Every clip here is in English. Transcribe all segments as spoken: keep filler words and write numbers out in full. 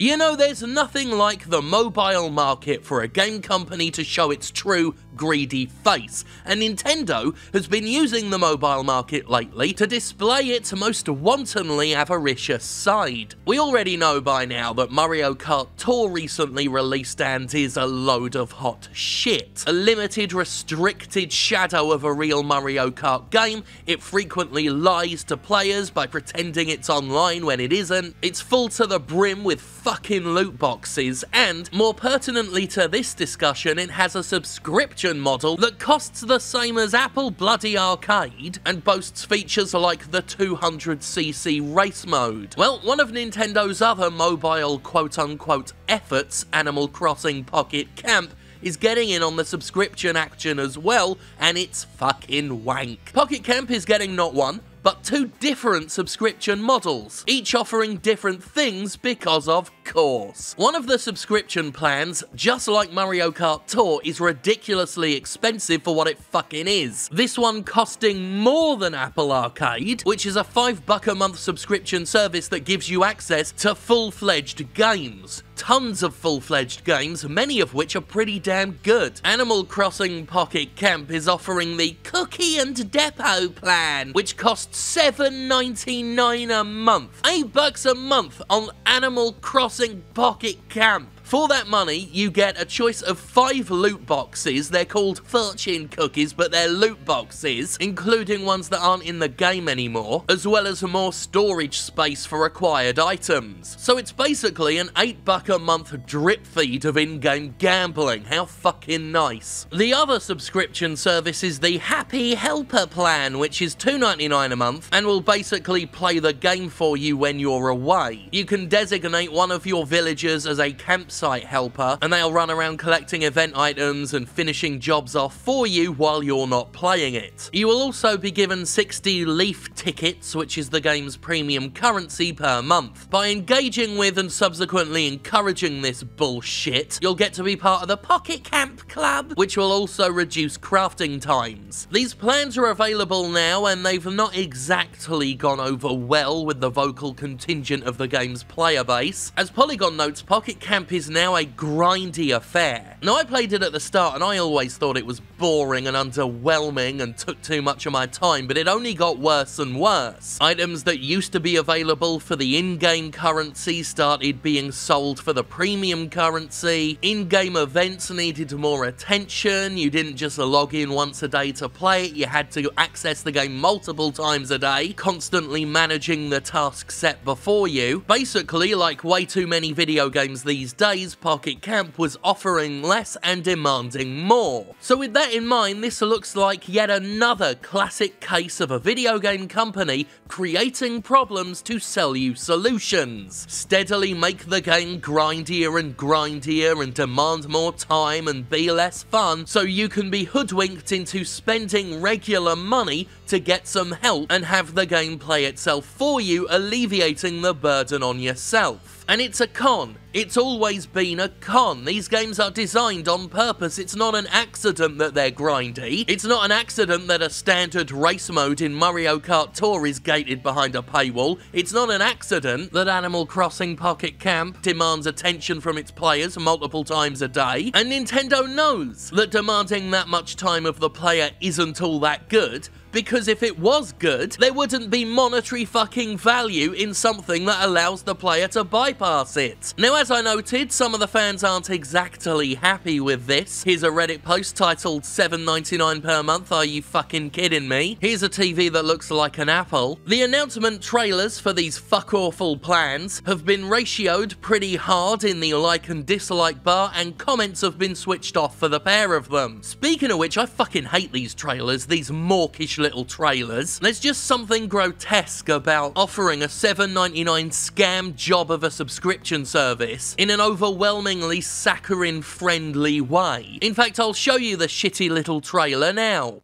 You know, there's nothing like the mobile market for a game company to show its true, greedy face, and Nintendo has been using the mobile market lately to display its most wantonly avaricious side. We already know by now that Mario Kart Tour recently released and is a load of hot shit. A limited, restricted shadow of a real Mario Kart game, it frequently lies to players by pretending it's online when it isn't, it's full to the brim with fucking loot boxes, and, more pertinently to this discussion, it has a subscription model that costs the same as Apple bloody Arcade, and boasts features like the two hundred c c race mode. Well, one of Nintendo's other mobile quote-unquote efforts, Animal Crossing Pocket Camp, is getting in on the subscription action as well, and it's fucking wank. Pocket Camp is getting not one, but two different subscription models, each offering different things because of course. One of the subscription plans, just like Mario Kart Tour, is ridiculously expensive for what it fucking is. This one costing more than Apple Arcade, which is a five buck a month subscription service that gives you access to full-fledged games. Tons of full-fledged games, many of which are pretty damn good. Animal Crossing Pocket Camp is offering the Cookie and Depot plan, which costs seven ninety-nine a month. Eight bucks a month on Animal Crossing Pocket Camp. For that money, you get a choice of five loot boxes. They're called fortune cookies, but they're loot boxes, including ones that aren't in the game anymore, as well as more storage space for acquired items. So it's basically an eight buck a month drip feed of in-game gambling. How fucking nice. The other subscription service is the Happy Helper plan, which is two ninety-nine a month, and will basically play the game for you when you're away. You can designate one of your villagers as a campsite site helper, and they'll run around collecting event items and finishing jobs off for you while you're not playing it. You will also be given sixty leaf tickets, which is the game's premium currency, per month. By engaging with and subsequently encouraging this bullshit, you'll get to be part of the Pocket Camp Club, which will also reduce crafting times. These plans are available now, and they've not exactly gone over well with the vocal contingent of the game's player base. As Polygon notes, Pocket Camp is now a grindy affair. Now, I played it at the start and I always thought it was boring and underwhelming and took too much of my time, but it only got worse and worse. Items that used to be available for the in-game currency started being sold for the premium currency, in-game events needed more attention, you didn't just log in once a day to play it, you had to access the game multiple times a day, constantly managing the task set before you. Basically, like way too many video games these days, Pocket Camp was offering less and demanding more. So with that in mind, this looks like yet another classic case of a video game company creating problems to sell you solutions. Steadily make the game grindier and grindier and demand more time and be less fun, so you can be hoodwinked into spending regular money to get some help and have the game play itself for you, alleviating the burden on yourself. And it's a con. It's always been a con. These games are designed on purpose. It's not an accident that they're grindy. It's not an accident that a standard race mode in Mario Kart Tour is gated behind a paywall. It's not an accident that Animal Crossing Pocket Camp demands attention from its players multiple times a day. And Nintendo knows that demanding that much time of the player isn't all that good, because if it was good, there wouldn't be monetary fucking value in something that allows the player to bypass it. Now, as I noted, some of the fans aren't exactly happy with this. Here's a Reddit post titled seven ninety-nine per month, are you fucking kidding me? Here's a T V that looks like an apple. The announcement trailers for these fuck-awful plans have been ratioed pretty hard in the like and dislike bar, and comments have been switched off for the pair of them. Speaking of which, I fucking hate these trailers, these mawkish little trailers. There's just something grotesque about offering a seven ninety-nine scam job of a subscription service in an overwhelmingly saccharine friendly way. In fact, I'll show you the shitty little trailer now.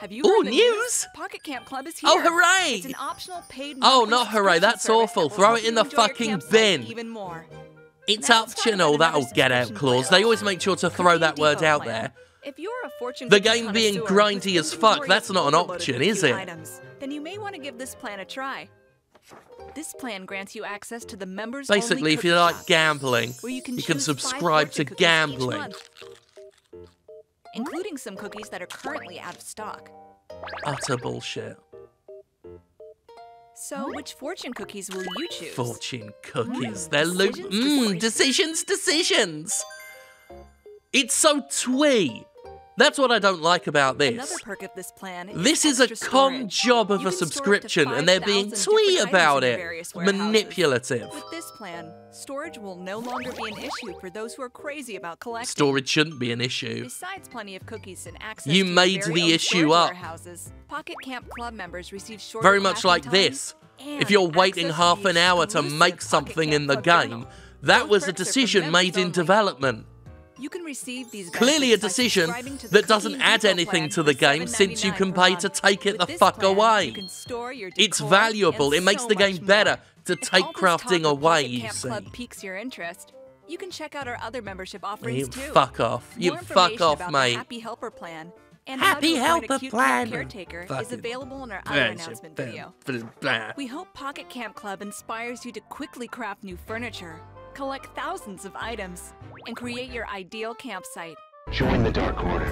Have you heard the news? news? Pocket Camp Club is here. Oh, hooray! It's an optional paid oh, not hooray, that's awful. That Throw it in the fucking bin. Even more. It's now optional, that'll get out clause. They always make sure to throw that word out plan. there. If you're a fortune the game being grindy as fuck, that's not an option, is it? Items, then you may want to give this plan a try. This plan grants you access to the members only Basically, if you like gambling, you can, you can subscribe to gambling. Including some cookies that are currently out of stock. Utter bullshit. So, which fortune cookies will you choose? Fortune cookies. Mm, They're lo- Mmm, decisions, decisions! It's so twee! That's what I don't like about this. Another perk of this plan is this is a con job of a subscription, and they're being twee about it. Manipulative. With this plan, storage will no longer be an issue for those who are crazy about collecting. Storage shouldn't be an issue. Besides plenty of cookies and access you to made the issue up. Pocket Camp Club members receive short Very much like this. If you're waiting half an hour to make something in the game, that was a decision made in development. You can receive these Clearly a decision that doesn't add anything to the game since you can pay to take it the fuck away. It's valuable, it makes the game better to take crafting away, you see. Club piques your interest, you can check out our other membership offerings too. You fuck off, you fuck off, mate. Happy Helper Plan and Happy Helper Plan Caretaker is available in our other announcement video. We hope Pocket Camp Club inspires you to quickly craft new furniture, collect thousands of items, and create your ideal campsite. Join the Dark Order.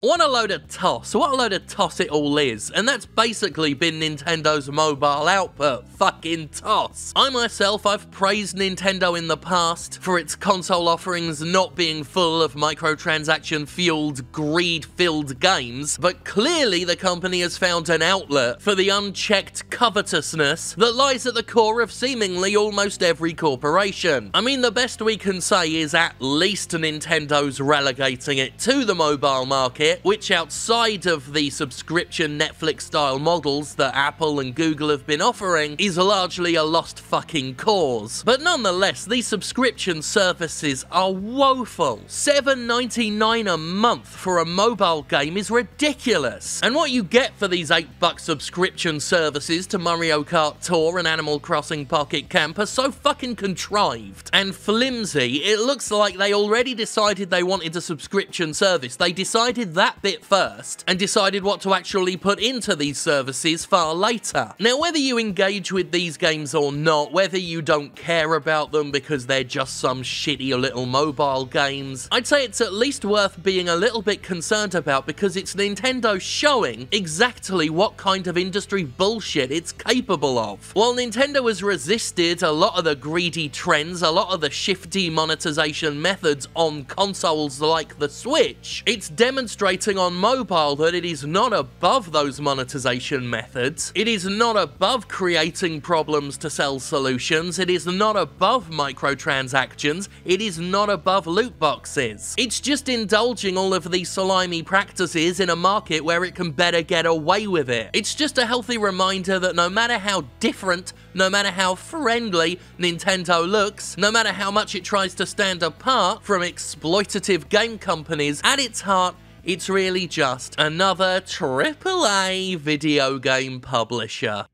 What a load of toss. What a load of toss it all is. And that's basically been Nintendo's mobile output. Fucking toss. I myself, I've praised Nintendo in the past for its console offerings not being full of microtransaction-fueled, greed-filled games, but clearly the company has found an outlet for the unchecked covetousness that lies at the core of seemingly almost every corporation. I mean, the best we can say is at least Nintendo's relegating it to the mobile market, which outside of the subscription Netflix-style models that Apple and Google have been offering is largely a lost fucking cause. But nonetheless, these subscription services are woeful. seven ninety-nine a month for a mobile game is ridiculous. And what you get for these eight buck subscription services to Mario Kart Tour and Animal Crossing Pocket Camp are so fucking contrived and flimsy, it looks like they already decided they wanted a subscription service. They decided that bit first and decided what to actually put into these services far later. Now, whether you engage with these games or not, whether you don't care about them because they're just some shitty little mobile games, I'd say it's at least worth being a little bit concerned about because it's Nintendo showing exactly what kind of industry bullshit it's capable of. While Nintendo has resisted a lot of the greedy trends, a lot of the shifty monetization methods on consoles like the Switch, it's demonstrated on mobile that it is not above those monetization methods. It is not above creating problems to sell solutions. It is not above microtransactions. It is not above loot boxes. It's just indulging all of these slimy practices in a market where it can better get away with it. It's just a healthy reminder that no matter how different, no matter how friendly Nintendo looks, no matter how much it tries to stand apart from exploitative game companies, at its heart, it's really just another triple A video game publisher.